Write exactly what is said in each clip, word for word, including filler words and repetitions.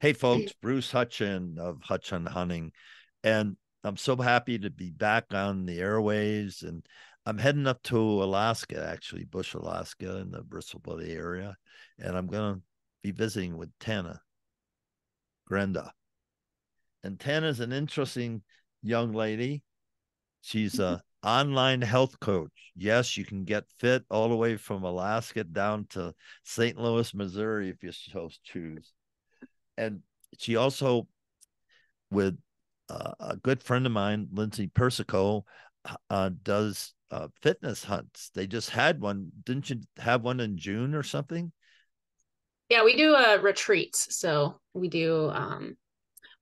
Hey folks, Bruce Hutchin of Hutch On Hunting, and I'm so happy to be back on the airwaves, and I'm heading up to Alaska, actually, Bush, Alaska, in the Bristol Bay area, and I'm going to be visiting with Tana Grenda. And Tana's an interesting young lady. She's an online health coach. Yes, you can get fit all the way from Alaska down to Saint Louis, Missouri, if you so choose. And she also, with uh, a good friend of mine, Lindsay Persico, uh, does uh, fitness hunts. They just had one. Didn't you have one in June or something? Yeah, we do uh, retreats. So we do um,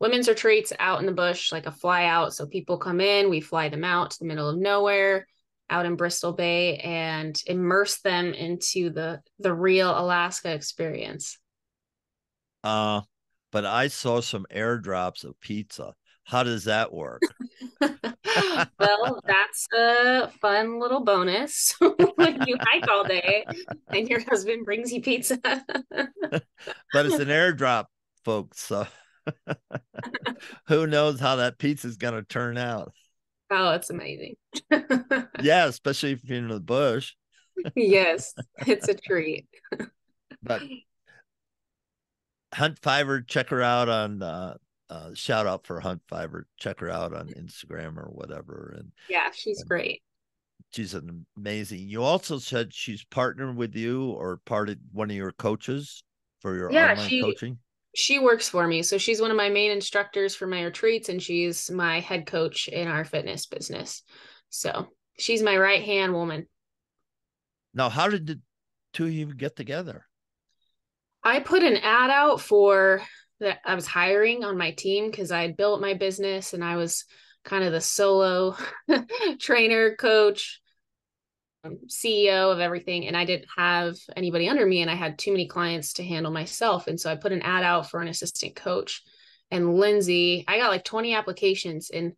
women's retreats out in the bush, like a fly out. So people come in, we fly them out to the middle of nowhere, out in Bristol Bay, and immerse them into the, the real Alaska experience. Uh But I saw some airdrops of pizza. How does that work? Well, that's a fun little bonus when you hike all day and your husband brings you pizza. But it's an airdrop, folks. So who knows how that pizza is going to turn out? Oh, it's amazing. Yeah, especially if you're in the bush. Yes, it's a treat. But Hunt Fiverr, check her out on uh, uh shout out for Hunt Fiverr, check her out on Instagram or whatever. And yeah, she's and great. She's an amazing. You also said she's partnered with you or part of one of your coaches for your yeah, online she, coaching. She works for me. So she's one of my main instructors for my retreats, and she's my head coach in our fitness business. So she's my right hand woman. Now, how did the two of you get together? I put an ad out for that. I was hiring on my team because I had built my business and I was kind of the solo trainer, coach, um, C E O of everything. And I didn't have anybody under me and I had too many clients to handle myself. And so I put an ad out for an assistant coach, and Lindsay, I got like twenty applications. And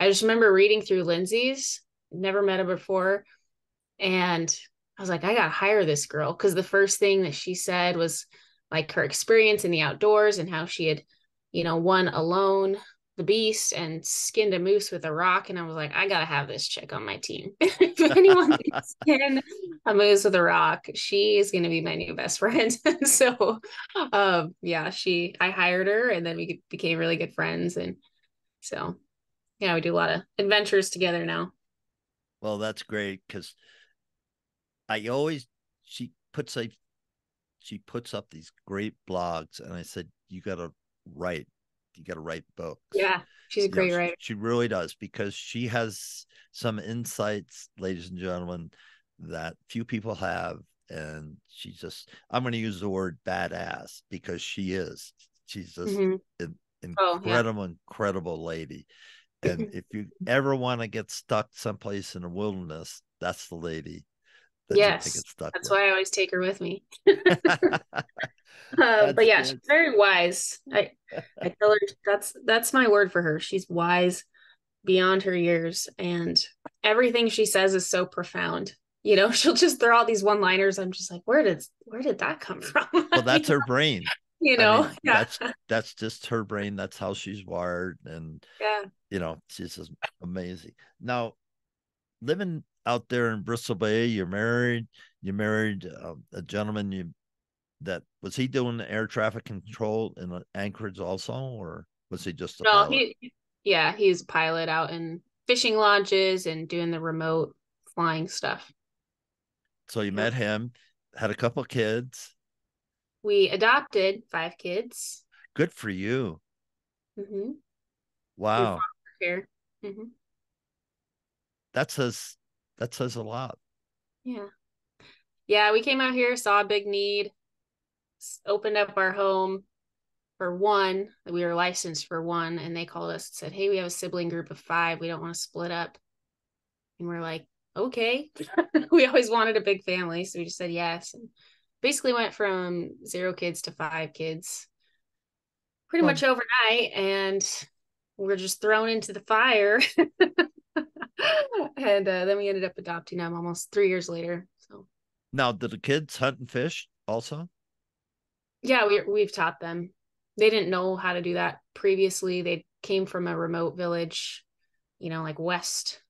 I just remember reading through Lindsay's, never met her before. And I was like, I got to hire this girl. Cause the first thing that she said was, like, her experience in the outdoors and how she had, you know, won Alone the Beast and skinned a moose with a rock. And I was like, I got to have this chick on my team. If anyone can skin a moose with a rock, she is going to be my new best friend. So, um, yeah, she, I hired her, and then we became really good friends. And so, yeah, we do a lot of adventures together now. Well, that's great. Cause I always, she puts a, she puts up these great blogs, and I said, you got to write, you got to write books. Yeah. She's a great you know, writer. She, she really does, because she has some insights, ladies and gentlemen, that few people have. And she just, I'm going to use the word badass, because she is, she's just mm-hmm. an incredible, oh, yeah. incredible lady. And if you ever want to get stuck someplace in the wilderness, that's the lady. That yes, that's with. why I always take her with me. uh, but yeah, good. She's very wise. I, I tell her that's that's my word for her. She's wise beyond her years, and everything she says is so profound. You know, she'll just throw out these one-liners. I'm just like, where did where did that come from? Well, that's her brain. You know, I mean, yeah. that's that's just her brain. That's how she's wired, and yeah, you know, she's just amazing. Now, living out there in Bristol Bay, you're married, you married uh, a gentleman you that was he doing the air traffic control in Anchorage also, or was he just a no, pilot? He, yeah, he's a pilot out in fishing lodges and doing the remote flying stuff. So you yeah. met him, had a couple of kids. We adopted five kids. Good for you. Mm-hmm. Wow. Mm-hmm. That says That says a lot. Yeah. Yeah. We came out here, saw a big need, opened up our home for one. We were licensed for one. And they called us and said, hey, we have a sibling group of five. We don't want to split up. And we're like, okay. We always wanted a big family. So we just said yes. And basically went from zero kids to five kids pretty well, much overnight. And we're just thrown into the fire. And uh, then we ended up adopting them almost three years later. So now, do the kids hunt and fish also? Yeah, we, we've taught them. they didn't know how to do that previously. They came from a remote village, you know, like west,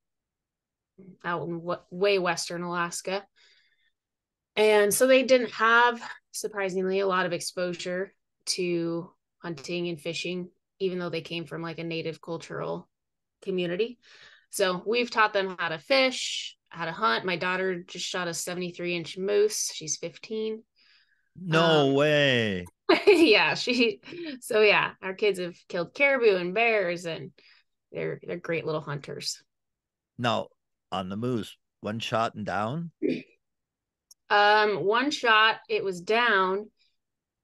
out in w- way western Alaska. And so they didn't have, surprisingly, a lot of exposure to hunting and fishing, even though they came from like a native cultural community. So we've taught them how to fish, how to hunt. My daughter just shot a seventy-three inch moose. She's fifteen. No um, way. Yeah. She, so yeah, our kids have killed caribou and bears, and they're, they're great little hunters. Now on the moose, one shot and down. Um, one shot, it was down.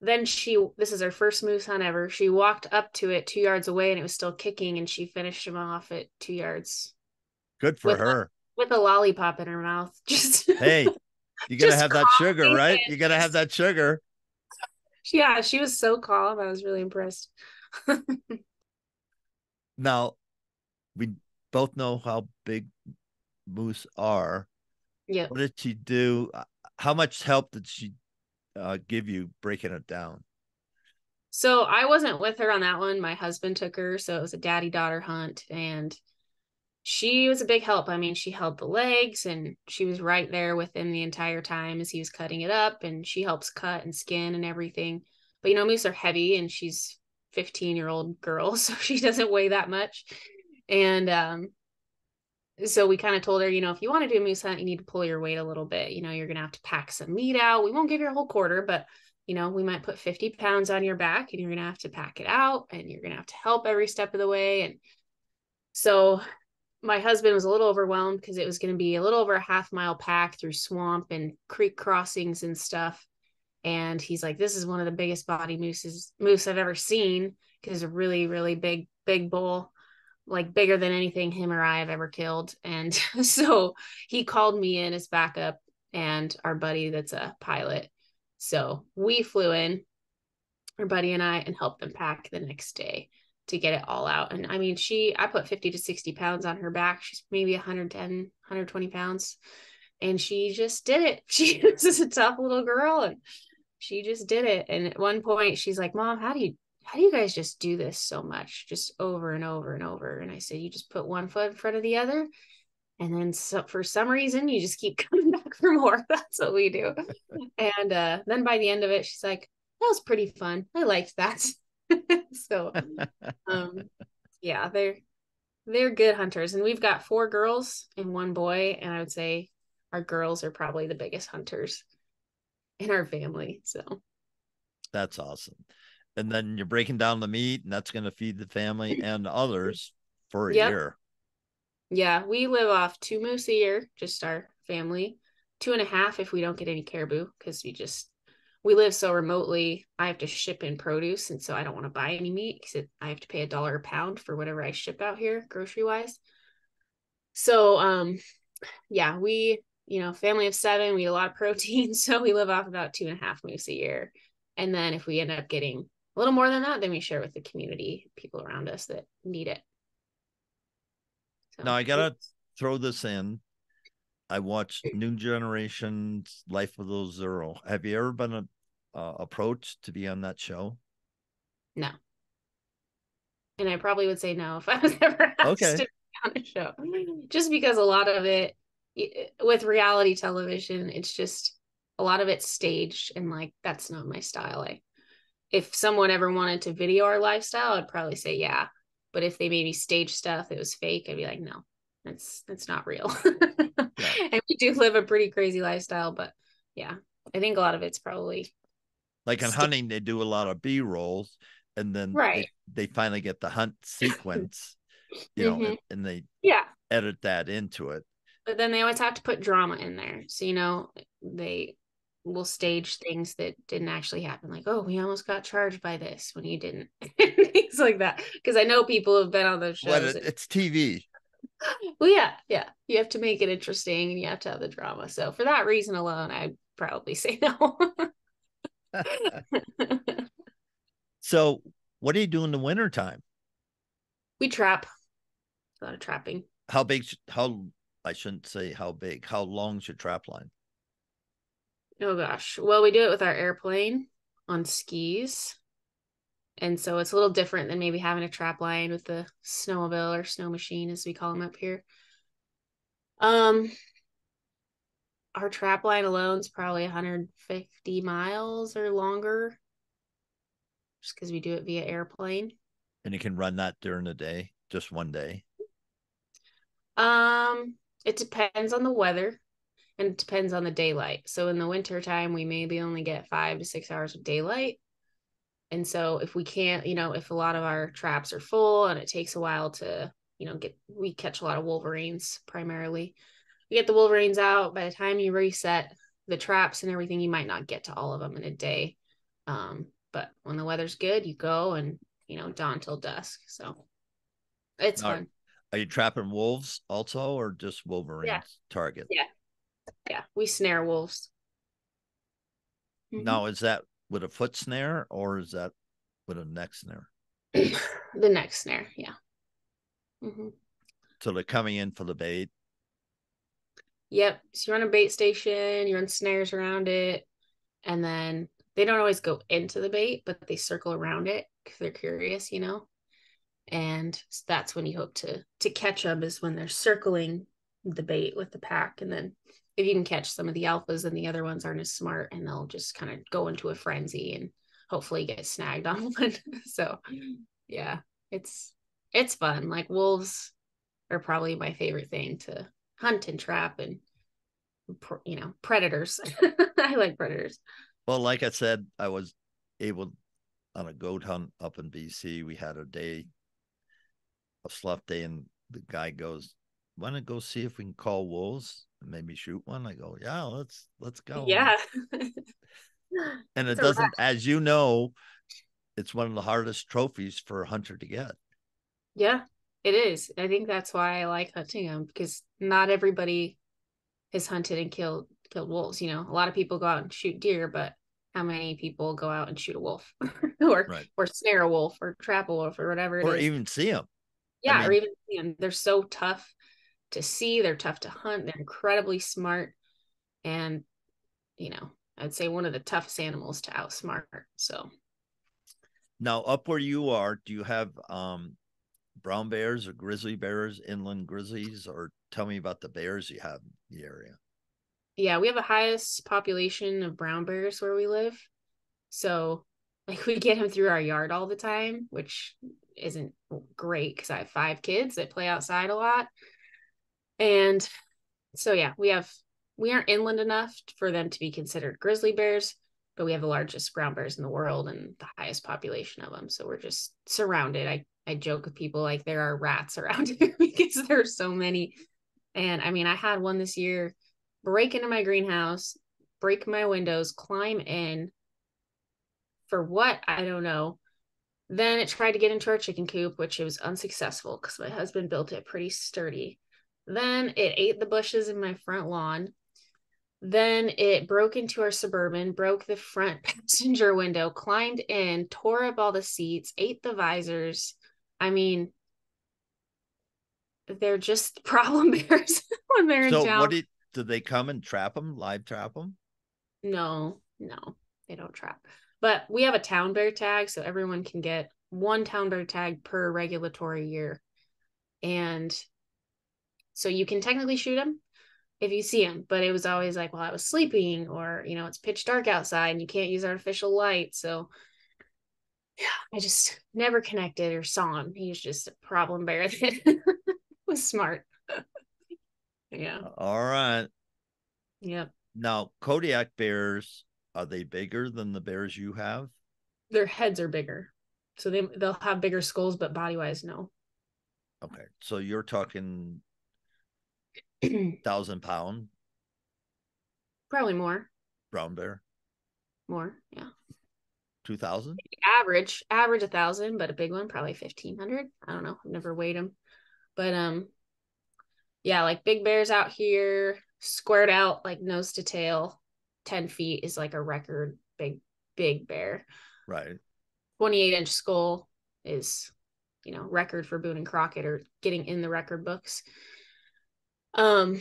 Then she, this is her first moose hunt ever. She walked up to it two yards away and it was still kicking, and she finished him off at two yards. Good for with her. A, with a lollipop in her mouth. Just hey, you gotta have that sugar, right? You gotta have that sugar. Yeah, she was so calm. I was really impressed. Now, we both know how big moose are. Yeah. What did she do? How much help did she uh, give you breaking it down? So I wasn't with her on that one. My husband took her. So it was a daddy daughter hunt, and she was a big help. I mean, she held the legs, and she was right there with him the entire time as he was cutting it up, and she helps cut and skin and everything. But, you know, moose are heavy, and she's a fifteen year old girl, so she doesn't weigh that much. And, um, so we kind of told her, you know, if you want to do a moose hunt, you need to pull your weight a little bit. You know, you're going to have to pack some meat out. We won't give you a whole quarter, but, you know, we might put fifty pounds on your back, and you're going to have to pack it out, and you're going to have to help every step of the way. And so my husband was a little overwhelmed because it was going to be a little over a half mile pack through swamp and creek crossings and stuff. And he's like, this is one of the biggest body mooses, moose I've ever seen, because a really, really big, big bull, like bigger than anything him or I have ever killed. And so he called me in as backup, and our buddy that's a pilot. So we flew in, our buddy and I, and helped them pack the next day to get it all out. And I mean, she, I put fifty to sixty pounds on her back. She's maybe one hundred ten, one hundred twenty pounds. And she just did it. She was a tough little girl, and she just did it. And at one point she's like, Mom, how do you, how do you guys just do this so much, just over and over and over? And I said, you just put one foot in front of the other, and then so, for some reason, you just keep coming back for more. That's what we do. And uh, then by the end of it, she's like, that was pretty fun. I liked that. So, um, yeah, they're, they're good hunters. And we've got four girls and one boy. And I would say our girls are probably the biggest hunters in our family. So that's awesome. And then you're breaking down the meat, and that's going to feed the family and others for a yep. year. Yeah. We live off two moose a year, just our family, two and a half if we don't get any caribou, because we just, we live so remotely. I have to ship in produce, and so I don't want to buy any meat because I have to pay a dollar a pound for whatever I ship out here grocery wise. So, um, yeah, we, you know, family of seven, we eat a lot of protein. So we live off about two and a half moose a year. And then if we end up getting a little more than that, then we share with the community, people around us that need it. So. Now I got to throw this in. I watched New Generation's Life of the Zero. Have you ever been uh, approached to be on that show? No. And I probably would say no if I was ever asked okay. to be on a show. Just because a lot of it, with reality television, it's just a lot of it's staged, and like, that's not my style. Like, if someone ever wanted to video our lifestyle, I'd probably say yeah. But if they made me stage stuff that was fake, I'd be like, no, that's that's not real. Yeah. And we do live a pretty crazy lifestyle, but yeah, I think a lot of it's probably like in st- hunting. They do a lot of B rolls, and then right. they, they finally get the hunt sequence, you know, mm-hmm. and, and they yeah edit that into it. But then they always have to put drama in there, so you know they. We'll stage things that didn't actually happen. Like, oh, we almost got charged by this when you didn't. Things like that. Because I know people have been on those shows. Well, it's T V. Well, yeah. Yeah. You have to make it interesting, and you have to have the drama. So for that reason alone, I'd probably say no. So what do you do in the wintertime? We trap. A lot of trapping. How big, how, I shouldn't say how big, how long's your trap line? Oh gosh. Well, we do it with our airplane on skis. And so it's a little different than maybe having a trap line with the snowmobile or snow machine, as we call them up here. Um, our trap line alone is probably one hundred fifty miles or longer, just because we do it via airplane. And you can run that during the day, just one day? Um, it depends on the weather, and it depends on the daylight. So in the wintertime, we maybe only get five to six hours of daylight. And so if we can't, you know, if a lot of our traps are full and it takes a while to, you know, get, we catch a lot of wolverines primarily. We get the wolverines out. By the time you reset the traps and everything, you might not get to all of them in a day. Um, but when the weather's good, you go and, you know, dawn till dusk. So it's now, fun. Are you trapping wolves also, or just wolverines yeah. target? Yeah. Yeah. We snare wolves. Mm-hmm. Now, is that with a foot snare, or is that with a neck snare? The neck snare, yeah. Mm-hmm. So they're coming in for the bait? Yep. So you run a bait station, you run snares around it, and then they don't always go into the bait, but they circle around it because they're curious, you know? And so that's when you hope to to catch them, is when they're circling the bait with the pack. And then if you can catch some of the alphas, and the other ones aren't as smart, and they'll just kind of go into a frenzy and hopefully get snagged on one. So yeah, it's, it's fun. Like, wolves are probably my favorite thing to hunt and trap, and, you know, predators. I like predators. Well, like I said, I was able on a goat hunt up in B C. We had a day, a slough day, and the guy goes, "Want to go see if we can call wolves? Maybe shoot one." I go, yeah, let's let's go. Yeah. And it doesn't, lot. as you know, it's one of the hardest trophies for a hunter to get. Yeah, it is. I think that's why I like hunting them, because not everybody has hunted and killed killed wolves. You know, a lot of people go out and shoot deer, but how many people go out and shoot a wolf, or right. or snare a wolf, or trap a wolf, or whatever it or is. even see them? Yeah, I mean, or even see them. They're so tough to see, they're tough to hunt, they're incredibly smart, and, you know, I'd say one of the toughest animals to outsmart. So now, up where you are, do you have um brown bears or grizzly bears, inland grizzlies, or tell me about the bears you have in the area? Yeah, we have the highest population of brown bears where we live, so like we get them through our yard all the time, which isn't great because I have five kids that play outside a lot. And so, yeah, we have, we aren't inland enough for them to be considered grizzly bears, but we have the largest brown bears in the world and the highest population of them. So we're just surrounded. I, I joke with people like there are rats around here because there are so many. And I mean, I had one this year break into my greenhouse, break my windows, climb in for what? I don't know. Then it tried to get into our chicken coop, which it was unsuccessful because my husband built it pretty sturdy. Then it ate the bushes in my front lawn. Then it broke into our Suburban, broke the front passenger window, climbed in, tore up all the seats, ate the visors. I mean, they're just problem bears when they're so in town. So what did, did they come and trap them, live trap them? No, no, they don't trap. But we have a town bear tag, so everyone can get one town bear tag per regulatory year. And so you can technically shoot them if you see them, but it was always like, well, I was sleeping, or, you know, it's pitch dark outside and you can't use artificial light. So yeah, I just never connected or saw him. He was just a problem bear that was smart. Yeah. All right. Yep. Now, Kodiak bears, are they bigger than the bears you have? Their heads are bigger. So they, they'll have bigger skulls, but body wise, no. Okay. So you're talking thousand pound, probably more. Brown bear, more, yeah. Two thousand, average, average a thousand, but a big one probably fifteen hundred. I don't know. I've never weighed them, but um, yeah, like big bears out here, squared out like nose to tail, ten feet is like a record big big bear. Right. Twenty-eight inch skull is, you know, record for Boone and Crockett, or getting in the record books. Um,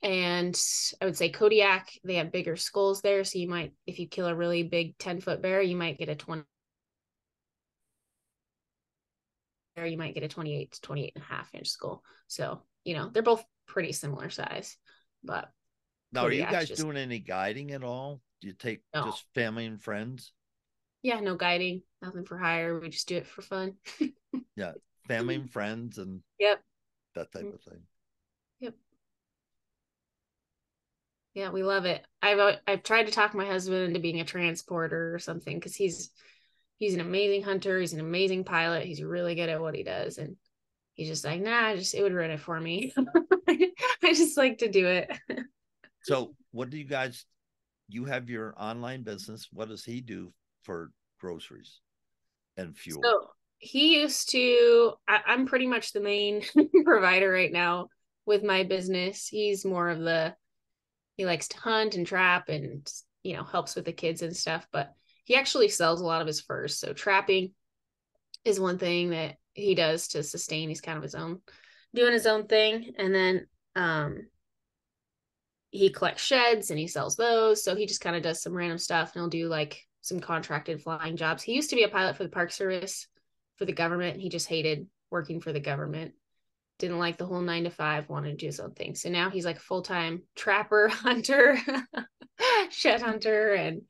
and I would say Kodiak, they have bigger skulls there. So you might, if you kill a really big ten foot bear, you might get a twenty there, you might get a twenty-eight to twenty-eight and a half inch skull. So, you know, they're both pretty similar size, but. Now, are you guys just... doing any guiding at all? Do you take no. just family and friends? Yeah, no guiding, nothing for hire. We just do it for fun. Yeah, family and friends and yep, that type of thing. Yep. Yeah, we love it. I've I've tried to talk my husband into being a transporter or something, because he's he's an amazing hunter. He's an amazing pilot. He's really good at what he does, and he's just like, nah, I just it would ruin it for me. I just like to do it. So, what do you guys? You have your online business. What does he do for groceries and fuel? So he used to, I, I'm pretty much the main provider right now with my business. He's more of the, he likes to hunt and trap and, you know, helps with the kids and stuff, but he actually sells a lot of his furs. So trapping is one thing that he does to sustain. He's kind of his own, doing his own thing. And then, um, he collects sheds and he sells those. So he just kind of does some random stuff, and he'll do like some contracted flying jobs. He used to be a pilot for the Park Service, for the government. He just hated working for the government. Didn't like the whole nine to five, wanted to do his own thing. So now he's like a full-time trapper, hunter, shed hunter, and,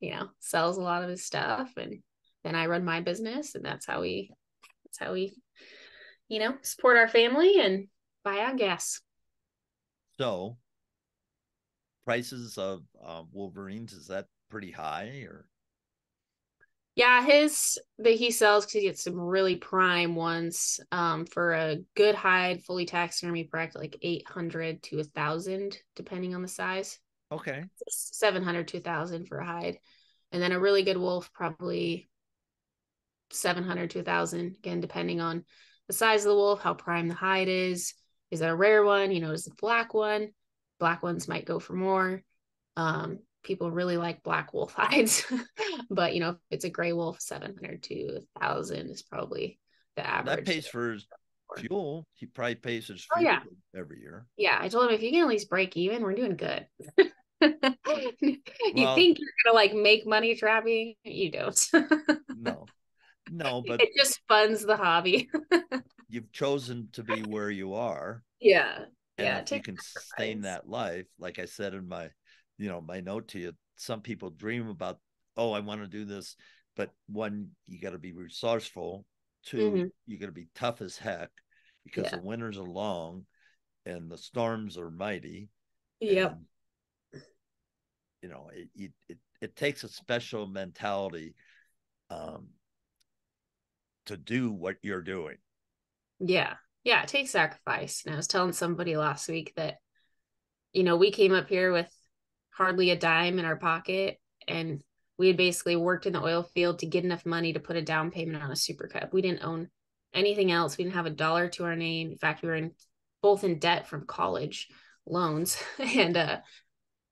you know, sells a lot of his stuff. And then I run my business, and that's how we, that's how we, you know, support our family and buy our gas. So, prices of uh, wolverines, is that pretty high? Or yeah, his that he sells, because he gets some really prime ones, um for a good hide, fully taxidermy, practice like eight hundred to a thousand, depending on the size. Okay, seven hundred to a thousand for a hide, and then a really good wolf probably seven hundred to a thousand, again depending on the size of the wolf, how prime the hide is. Is that a rare one? You know, is the black one? Black ones might go for more. Um, people really like black wolf hides, but you know, if it's a gray wolf, seven hundred to a thousand is probably the average. That pays for his fuel. He probably pays his fuel oh, yeah. every year. Yeah, I told him, if you can at least break even, we're doing good. you well, think you're gonna like make money trapping? You don't. no, no, but it just funds the hobby. You've chosen to be where you are. Yeah. And yeah, if you can sustain that life, like I said in my, you know, my note to you, some people dream about, oh, I want to do this, but one, you got to be resourceful. Two, mm-hmm. you got to be tough as heck, because yeah. the winters are long and the storms are mighty. Yeah. You know, it, it it it takes a special mentality, um, to do what you're doing. Yeah. Yeah, it takes sacrifice. And I was telling somebody last week that, you know, we came up here with hardly a dime in our pocket, and we had basically worked in the oil field to get enough money to put a down payment on a Super Cub. We didn't own anything else. We didn't have a dollar to our name. In fact, we were in, both in debt from college loans. And uh,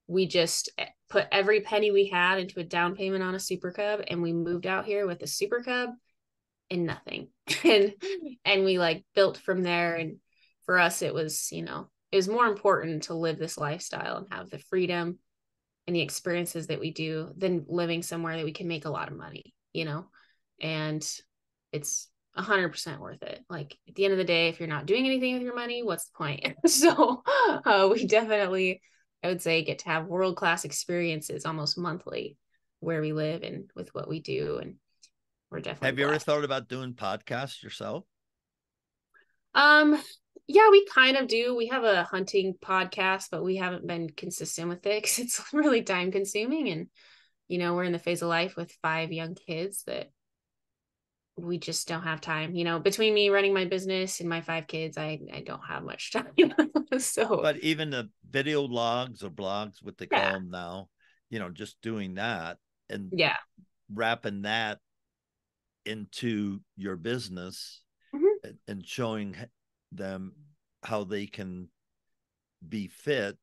we just put every penny we had into a down payment on a Super Cub, and we moved out here with a Super Cub and nothing. And and we like built from there. And for us, it was, you know, it was more important to live this lifestyle and have the freedom and the experiences that we do than living somewhere that we can make a lot of money, you know. And it's a hundred percent worth it. Like at the end of the day, if you're not doing anything with your money, what's the point? So uh, we definitely, I would say, get to have world-class experiences almost monthly where we live and with what we do. And we're definitely have you blessed. Ever thought about doing podcasts yourself? Um, yeah, we kind of do. We have a hunting podcast, but we haven't been consistent with it because it's really time consuming. And, you know, we're in the phase of life with five young kids that we just don't have time, you know, between me running my business and my five kids, I, I don't have much time. So, but even the video logs or blogs, what they yeah. call them now, you know, just doing that and yeah, wrapping that into your business mm-hmm. and showing them how they can be fit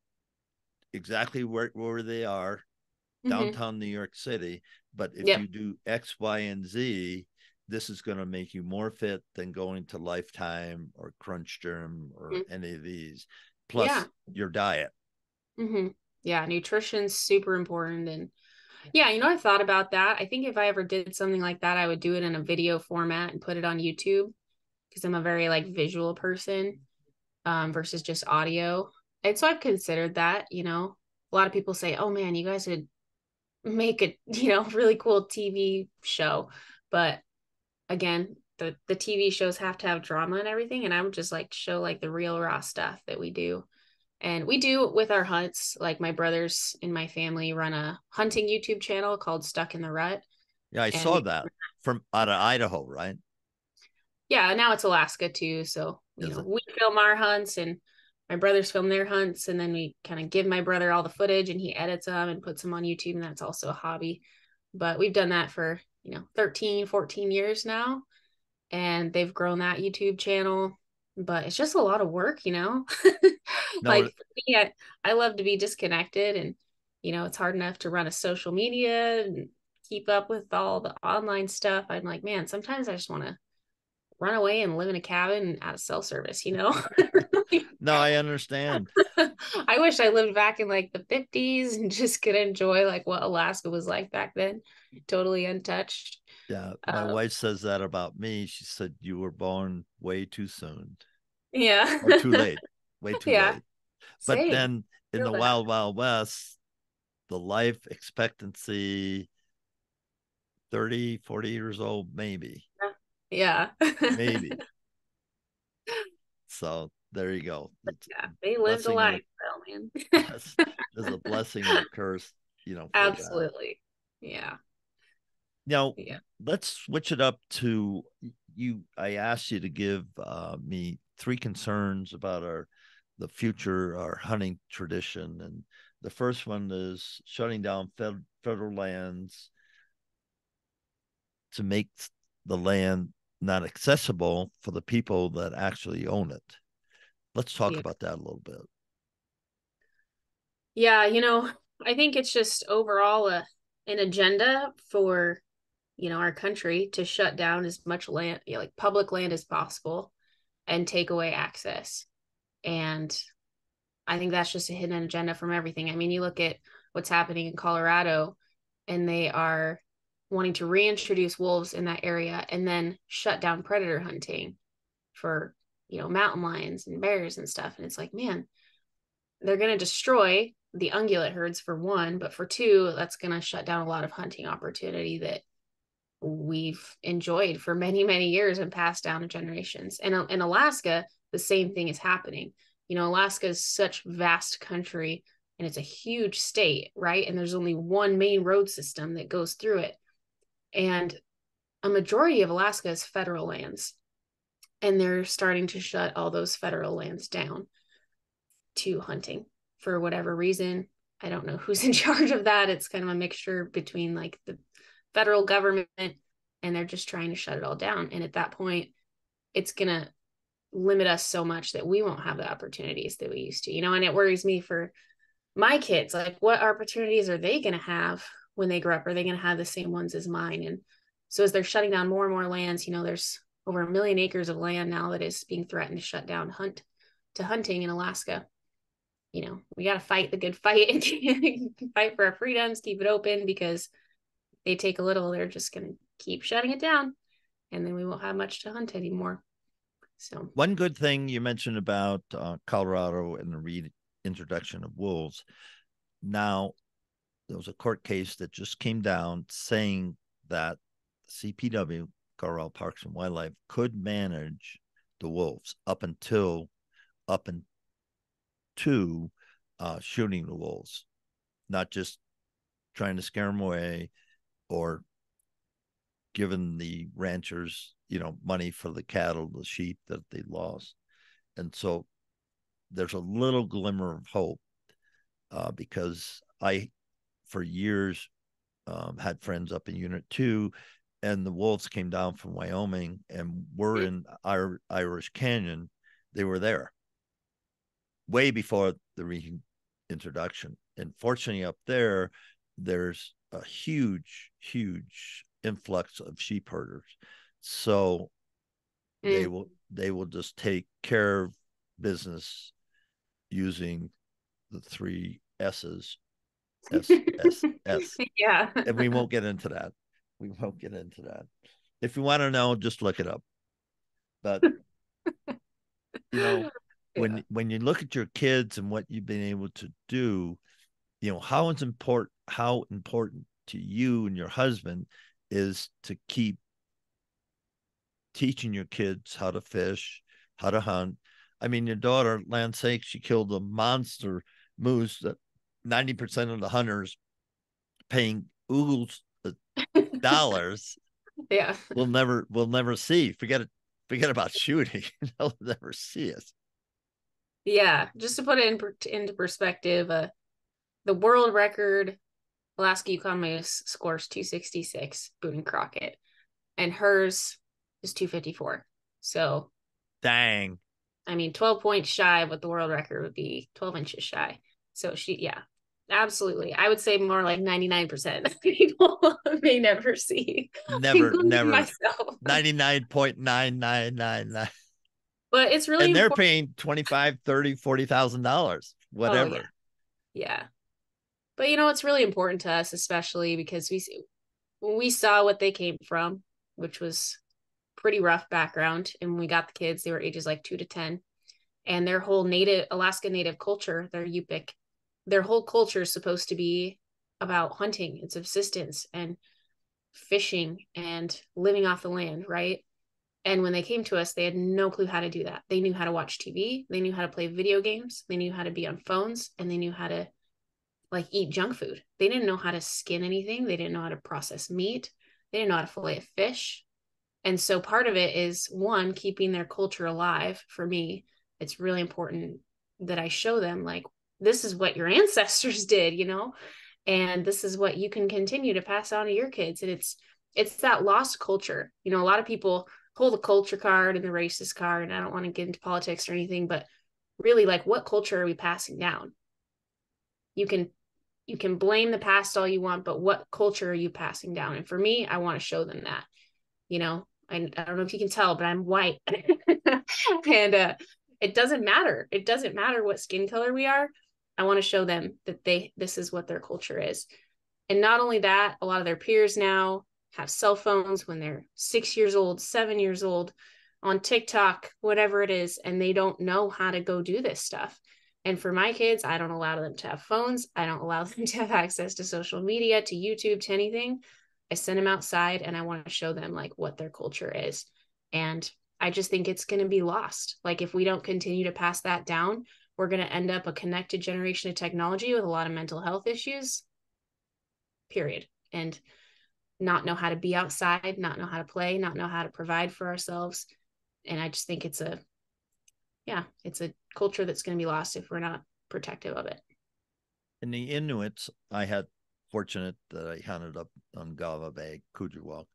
exactly where, where they are, mm-hmm. downtown New York City. But if yep. you do X, Y, and Z, this is going to make you more fit than going to Lifetime or Crunch Germ or mm-hmm. any of these, plus yeah. your diet. Mm-hmm. Yeah, nutrition's super important. And yeah, you know, I thought about that. I think if I ever did something like that, I would do it in a video format and put it on YouTube. because I'm a very like visual person um, versus just audio. And so I've considered that, you know, a lot of people say, oh man, you guys would make a, you know, really cool T V show. But again, the, the T V shows have to have drama and everything. And I would just like to show like the real raw stuff that we do. And we do with our hunts, like my brothers in my family run a hunting YouTube channel called Stuck in the Rut. Yeah, I and saw that from out of Idaho, right? Yeah, now it's Alaska too. So you know, we film our hunts and my brothers film their hunts, and then we kind of give my brother all the footage and he edits them and puts them on YouTube. And that's also a hobby. But we've done that for, you know, thirteen, fourteen years now. And they've grown that YouTube channel. But it's just a lot of work, you know. No, like for me, I, I love to be disconnected, and you know, it's hard enough to run a social media and keep up with all the online stuff. I'm like, man, sometimes I just want to run away and live in a cabin out of cell service, you know. No, I understand. I wish I lived back in like the fifties and just could enjoy like what Alaska was like back then, totally untouched. Yeah, my um, wife says that about me. She said you were born way too soon. Yeah. Or too late. Way too yeah. late. But Same. Then in Feel the that. Wild Wild West, the life expectancy thirty, forty years old maybe. Yeah. Maybe. So there you go. It's yeah, they lived a life, man. Yes, there's a blessing and a curse, you know. Absolutely. That. Yeah. Now yeah. let's switch it up to you. I asked you to give uh, me three concerns about our the future, our hunting tradition, and the first one is shutting down fed, federal lands to make the land not accessible for the people that actually own it. Let's talk yeah. about that a little bit. Yeah, you know, I think it's just overall a, an agenda for, you know, our country to shut down as much land, you know, like public land as possible and take away access. And I think that's just a hidden agenda from everything. I mean, you look at what's happening in Colorado, and they are wanting to reintroduce wolves in that area and then shut down predator hunting for, you know, mountain lions and bears and stuff. And it's like, man, they're going to destroy the ungulate herds for one, but for two, that's going to shut down a lot of hunting opportunity that we've enjoyed for many, many years and passed down to generations. And in Alaska, the same thing is happening. You know, Alaska is such vast country and it's a huge state, right? And there's only one main road system that goes through it. And a majority of Alaska is federal lands, and they're starting to shut all those federal lands down to hunting for whatever reason. I don't know who's in charge of that. It's kind of a mixture between like the federal government, and they're just trying to shut it all down. And at that point, it's going to limit us so much that we won't have the opportunities that we used to, you know. And it worries me for my kids, like what opportunities are they going to have when they grow up? Are they going to have the same ones as mine? And so as they're shutting down more and more lands, you know, there's over a million acres of land now that is being threatened to shut down hunt to hunting in Alaska. You know, we got to fight the good fight and fight for our freedoms, keep it open, because they take a little, they're just going to keep shutting it down, and then we won't have much to hunt anymore. So one good thing you mentioned about uh, Colorado and the reintroduction of wolves. Now, there was a court case that just came down saying that C P W, Colorado Parks and Wildlife, could manage the wolves up until up and to uh, shooting the wolves, not just trying to scare them away or giving the ranchers, you know, money for the cattle, the sheep that they lost. And so there's a little glimmer of hope uh, because I, for years, um, had friends up in Unit two, and the wolves came down from Wyoming and were in Ir- Irish Canyon. They were there way before the reintroduction. And fortunately up there, there's a huge, huge influx of sheep herders. So mm. they will they will just take care of business using the three S's. S, S, S. Yeah. And we won't get into that. We won't get into that. If you want to know, just look it up. But you know, yeah. when when you look at your kids and what you've been able to do, you know, how it's important how important to you and your husband is to keep teaching your kids how to fish, how to hunt. I mean, your daughter, land's sake, she killed a monster moose that ninety percent of the hunters paying oogles dollars yeah we'll never we'll never see. Forget it forget about shooting. They'll never see it. Yeah, just to put it in, into perspective, uh the world record Alaska Yukon moose scores two sixty-six, Boone and Crockett, and hers is two fifty-four. So dang, I mean, twelve points shy of what the world record would be, twelve inches shy. So she, yeah, absolutely. I would say more like ninety-nine percent of people may never see. Never, never. Myself. ninety-nine point nine nine nine nine. But it's really, and they're important. Paying twenty-five, thirty, forty thousand dollars, whatever. Oh, yeah. Yeah. But you know, it's really important to us, especially because we, when we saw what they came from, which was pretty rough background. And when we got the kids, they were ages like two to ten, and their whole native Alaska native culture, their Yupik, their whole culture is supposed to be about hunting and subsistence and fishing and living off the land. Right. And when they came to us, they had no clue how to do that. They knew how to watch T V. They knew how to play video games. They knew how to be on phones, and they knew how to like eat junk food. They didn't know how to skin anything. They didn't know how to process meat. They didn't know how to fillet a fish. And so part of it is, one, keeping their culture alive. For me, it's really important that I show them, like, this is what your ancestors did, you know, and this is what you can continue to pass on to your kids. And it's, it's that lost culture. You know, a lot of people hold the culture card and the racist card, and I don't want to get into politics or anything, but really, like, what culture are we passing down? You can, you can blame the past all you want, but what culture are you passing down? And for me, I want to show them that, you know. I, I don't know if you can tell, but I'm white. And uh, it doesn't matter. It doesn't matter what skin color we are. I want to show them that they, this is what their culture is. And not only that, a lot of their peers now have cell phones when they're six years old, seven years old, on TikTok, whatever it is, and they don't know how to go do this stuff. And for my kids, I don't allow them to have phones. I don't allow them to have access to social media, to YouTube, to anything. I send them outside, and I want to show them like what their culture is. And I just think it's going to be lost. Like, if we don't continue to pass that down, we're going to end up a connected generation of technology with a lot of mental health issues, period. And not know how to be outside, not know how to play, not know how to provide for ourselves. And I just think it's a, yeah, it's a culture that's going to be lost if we're not protective of it. In the Inuits, I had fortunate that I hunted up on Gava Bay, Kuujjuaq,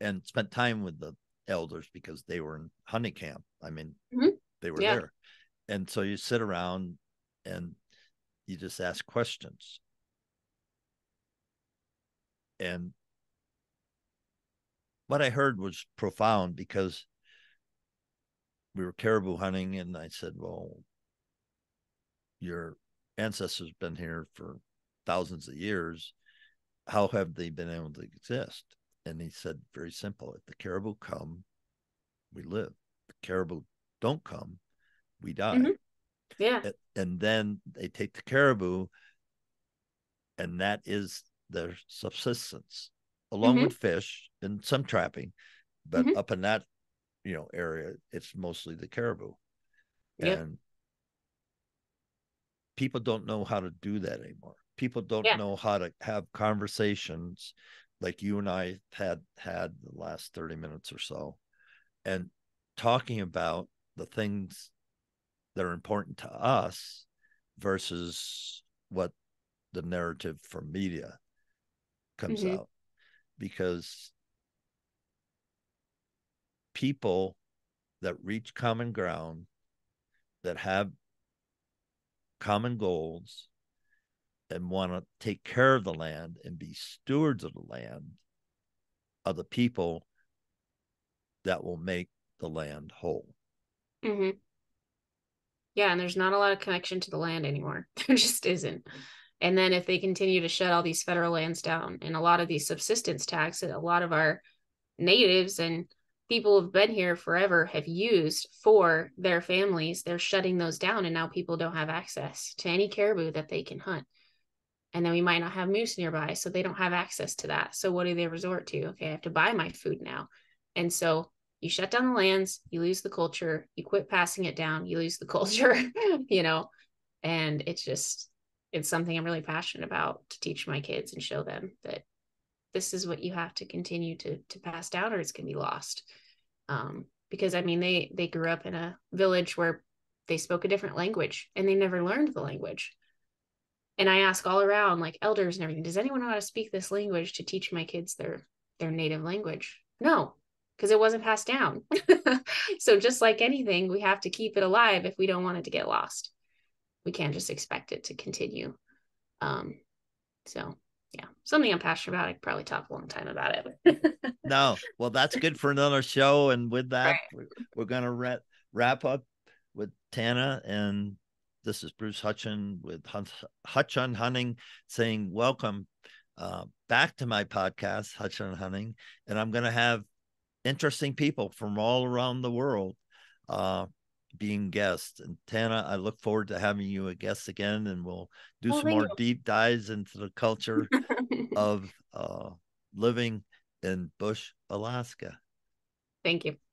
and spent time with the elders because they were in hunting camp. I mean, mm-hmm. they were yeah. there. And so you sit around and you just ask questions. And what I heard was profound, because we were caribou hunting, and I said, well, your ancestors have been here for thousands of years. How have they been able to exist? And he said, very simple. If the caribou come, we live. If the caribou don't come, we die. Mm-hmm. Yeah. And then they take the caribou, and that is their subsistence, along mm-hmm. with fish and some trapping. But mm-hmm. up in that, you know, area, it's mostly the caribou. Yep. And people don't know how to do that anymore. People don't yeah. know how to have conversations like you and I had had the last thirty minutes or so, and talking about the things that are important to us versus what the narrative from media comes mm-hmm. out, because people that reach common ground, that have common goals, and want to take care of the land and be stewards of the land, are the people that will make the land whole. Mm-hmm. Yeah, and there's not a lot of connection to the land anymore. There just isn't. And then if they continue to shut all these federal lands down and a lot of these subsistence tax that a lot of our natives and people have been here forever have used for their families. They're shutting those down, and now people don't have access to any caribou that they can hunt. And then we might not have moose nearby, so they don't have access to that. So what do they resort to? Okay, I have to buy my food now. And so you shut down the lands, you lose the culture, you quit passing it down, you lose the culture, you know, and it's just, it's something I'm really passionate about to teach my kids and show them that this is what you have to continue to to pass down, or it's going to be lost. Um, because I mean, they, they grew up in a village where they spoke a different language and they never learned the language. And I ask all around, like elders and everything, does anyone know how to speak this language to teach my kids their, their native language? No, because it wasn't passed down. So just like anything, we have to keep it alive. If we don't want it to get lost, we can't just expect it to continue. Um, so yeah, something I'm passionate about. I could probably talk a long time about it. No, well, that's good for another show. And with that, right. we're, we're going to wrap, wrap up with Tana. And this is Bruce Hutchin with Hutch On Hunting saying, welcome uh, back to my podcast, Hutch On Hunting. And I'm going to have interesting people from all around the world uh, being guests. And Tana, I look forward to having you a guest again, and we'll do oh, some more you. deep dives into the culture of uh, living in Bush, Alaska. Thank you.